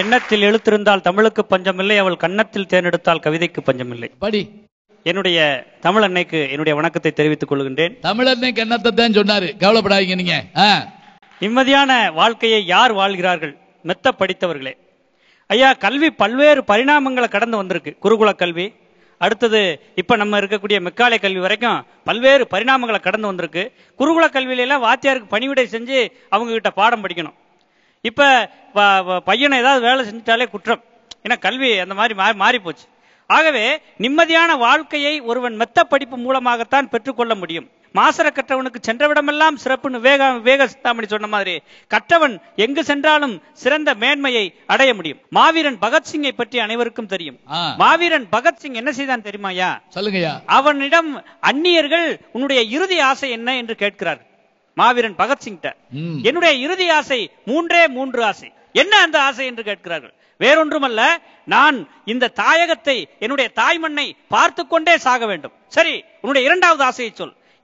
எண்ணத்தில் எழுத்திருந்தால் தமிழுக்கு பஞ்சமில்லை, அவள் கன்னத்தில் தேர்ந்தெடுத்தால் கவிதைக்கு பஞ்சமில்லை. படி. என்னுடைய தமிழ் அன்னைக்கு என்னுடைய வணக்கத்தை தெரிவித்துக் கொள்கின்றேன். தமிழ் அன்னைக்கு என்னத்தை தான் சொன்னாரு, கவலைப்படாதீங்க நீங்க. நிம்மதியான வாழ்க்கையை யார் வாழ்கிறார்கள்? மெத்த படித்தவர்களே. ஐயா, கல்வி பல்வேறு பரிணாமங்களை கடந்து வந்திருக்கு. குருகுல கல்வி, அடுத்தது இப்போ நம்ம இருக்கக்கூடிய மெக்காலே கல்வி வரைக்கும் பல்வேறு பரிணாமங்களை கடந்து வந்திருக்கு. குருகுல கல்வியிலெல்லாம் வாத்தியாருக்கு பணிவிடை செஞ்சு அவங்கக்கிட்ட பாடம் படிக்கணும். இப்போ பையனை ஏதாவது வேலை செஞ்சுட்டாலே குற்றம். ஏன்னா கல்வி அந்த மாதிரி மாறி போச்சு. ஆகவே நிம்மதியான வாழ்க்கையை ஒருவன் மெத்த படிப்பு மூலமாகத்தான் பெற்றுக்கொள்ள முடியும். மாசர கற்றவனுக்கு சென்றவிடமெல்லாம் சிறப்புன்னு விவேக சிந்தாமணி சொன்ன மாதிரி கற்றவன் எங்கு சென்றாலும் சிறந்த மேன்மையை அடைய முடியும். மாவீரன் பகத்சிங்கை பற்றி அனைவருக்கும் தெரியும். மாவீரன் பகத்சிங் என்ன செய்தான் தெரியுமாயா? சொல்லுங்கயா. அவனிடம் அந்நியர்கள் உன்னுடைய இறுதி ஆசை என்ன என்று கேட்கிறார். மாவீரன் பகத்சிங்கிட்ட என்னுடைய இறுதி ஆசை 3 ஆசை. என்ன அந்த ஆசை என்று கேட்கிறார்கள். வேறொன்றுமல்ல, நான் இந்த தாயகத்தை, என்னுடைய தாய்மண்ணை பார்த்து கொண்டே சாக வேண்டும். சரி, உன்னுடைய 2வது ஆசையை சொல்.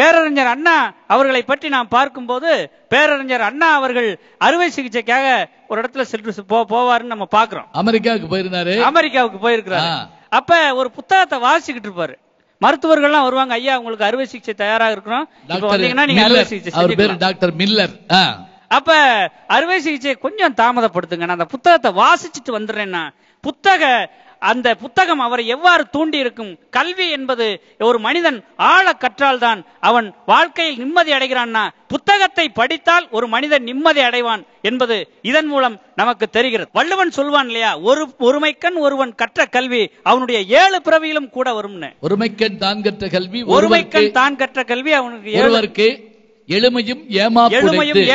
பேரறிஞர் அண்ணா அவர்களை பற்றி நாம் பார்க்கும்போது பேரறிஞர் அண்ணா அவர்கள் அறுவை சிகிச்சைக்காக ஒரு இடத்துல சென்று போவாருன்னு நம்ம பாக்குறோம். அமெரிக்காவுக்கு போயிருக்கிறாரு. அப்ப ஒரு புத்தகத்தை வாசிக்கிட்டு இருப்பாரு. மருத்துவர்கள்லாம் வருவாங்க, ஐயா உங்களுக்கு அறுவை சிகிச்சை தயாராக இருக்கணும், அப்ப அறுவை சிகிச்சை கொஞ்சம் தாமதப்படுத்துங்க, நான் அந்த புத்தகத்தை வாசிச்சுட்டு வந்துடுறேன்னா. அந்த புத்தகம் அவரை எவ்வாறு தூண்டி இருக்கும். கல்வி என்பது ஒரு மனிதன் ஆழ கற்றால் தான் அவன் வாழ்க்கையில் நிம்மதி அடைகிறான்னா, புத்தகத்தை படித்தால் ஒரு மனிதன் நிம்மதி அடைவான் என்பது இதன் மூலம் நமக்கு தெரிகிறது. வள்ளுவன் சொல்வான் இல்லையா, ஒருமைக்கண் ஒருவன் கற்ற கல்வி அவனுடைய 7 பிறவியிலும் கூட வரும்னு. ஒருமைக்கண் தான் கற்ற கல்வி அவனுக்கு எளிமையும்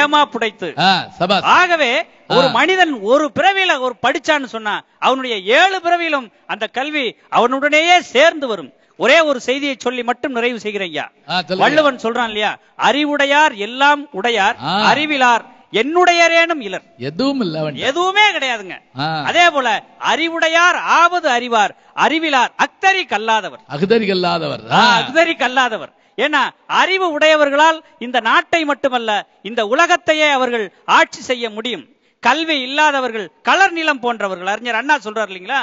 ஏமா புடைத்து. ஆகவே ஒரு மனிதன் ஒரு பிறவியில ஒரு படிச்சான்னு சொன்னா அவனுடைய 7 பிறவியிலும் அந்த கல்வி அவனுடனேயே சேர்ந்து வரும். ஒரே ஒரு செய்தியை சொல்லி மட்டும் நிறைவு செய்கிறேன். வள்ளுவன் சொல்றான் இல்லையா, அறிவுடையார் எல்லாம் உடையார், அறிவிலார் என்னுடையரேனும் இலர். எதுவும் இல்ல, எதுவுமே கிடையாதுங்க. அதே போல அறிவுடையார் ஆவது அறிவார், அறிவிலார் அக்தரி கல்லாதவர். அக்தரி கல்லாதவர். ஏன்னா அறிவு உடையவர்களால் இந்த நாட்டை மட்டுமல்ல இந்த உலகத்தையே அவர்கள் ஆட்சி செய்ய முடியும். கல்வி இல்லாதவர்கள் கலர் நிலம் போன்றவர்கள். அறிஞர் அண்ணா சொல்றாரு இல்லீங்களா,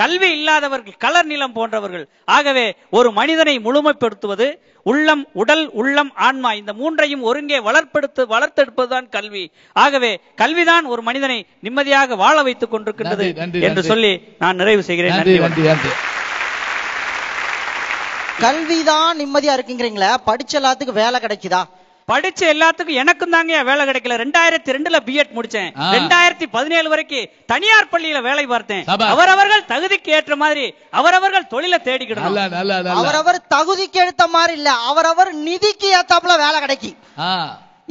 கல்வி இல்லாதவர்கள் கலர் நிலம் போன்றவர்கள். ஆகவே ஒரு மனிதனை முழுமைப்படுத்துவது உள்ளம், உடல், உள்ளம், ஆன்மா, இந்த 3ஐயும் ஒருங்கே வளர்த்தெடுப்பதுதான் கல்வி. ஆகவே கல்விதான் ஒரு மனிதனை நிம்மதியாக வாழ வைத்துக் கொண்டிருக்கின்றது என்று சொல்லி நான் நிறைவு செய்கிறேன். நன்றி. கல்விதான் நிம்மதியா இருக்குங்கிறீங்களா? படிச்ச எல்லாத்துக்கும் வேலை கிடைக்குதா? படிச்ச எல்லாத்துக்கும் எனக்கும் தாங்க வேலை கிடைக்கல. 2002ல பிஎட் முடிச்சேன். 2017 வரைக்கும் தனியார் பள்ளியில வேலை பார்த்தேன். அவரவர்கள் தகுதிக்கு ஏற்ற மாதிரி அவரவர்கள் தொழிலை தேடிக்கிடணும். அவரவர் தகுதிக்கு ஏற்ற மாதிரி இல்ல, அவரவர் நிதிக்கு ஏத்தாப்புல வேலை கிடைக்கும்.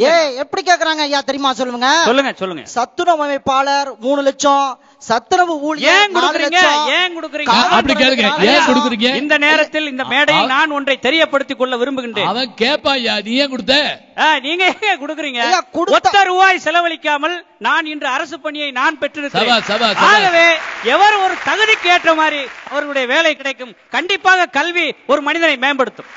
ஏ எப்படி கேக்குறாங்க ஐயா தெரியுமா? சொல்லுங்க சொல்லுங்க சொல்லுங்க. சத்துணவு அமைப்பாளர் 3 லட்சம், சத்துணவு ஊழியர். இந்த நேரத்தில் இந்த மேடையில் நான் ஒன்றை தெரியப்படுத்திக் கொள்ள விரும்புகின்றேன். அவன் கேப்பாயா, நீ ஏன் கொடுத்த, நீங்க ஏன் கொடுக்குறீங்க? கொடுத்த ரூபாய் செலவழிக்காமல் நான் இன்று அரசு பணியை நான் பெற்றிருக்கிறேன். ஆகவே எவர் ஒரு தகுதிக்கு ஏற்ற மாதிரி அவர்களுடைய வேலை கிடைக்கும். கண்டிப்பாக கல்வி ஒரு மனிதனை மேம்படுத்தும்.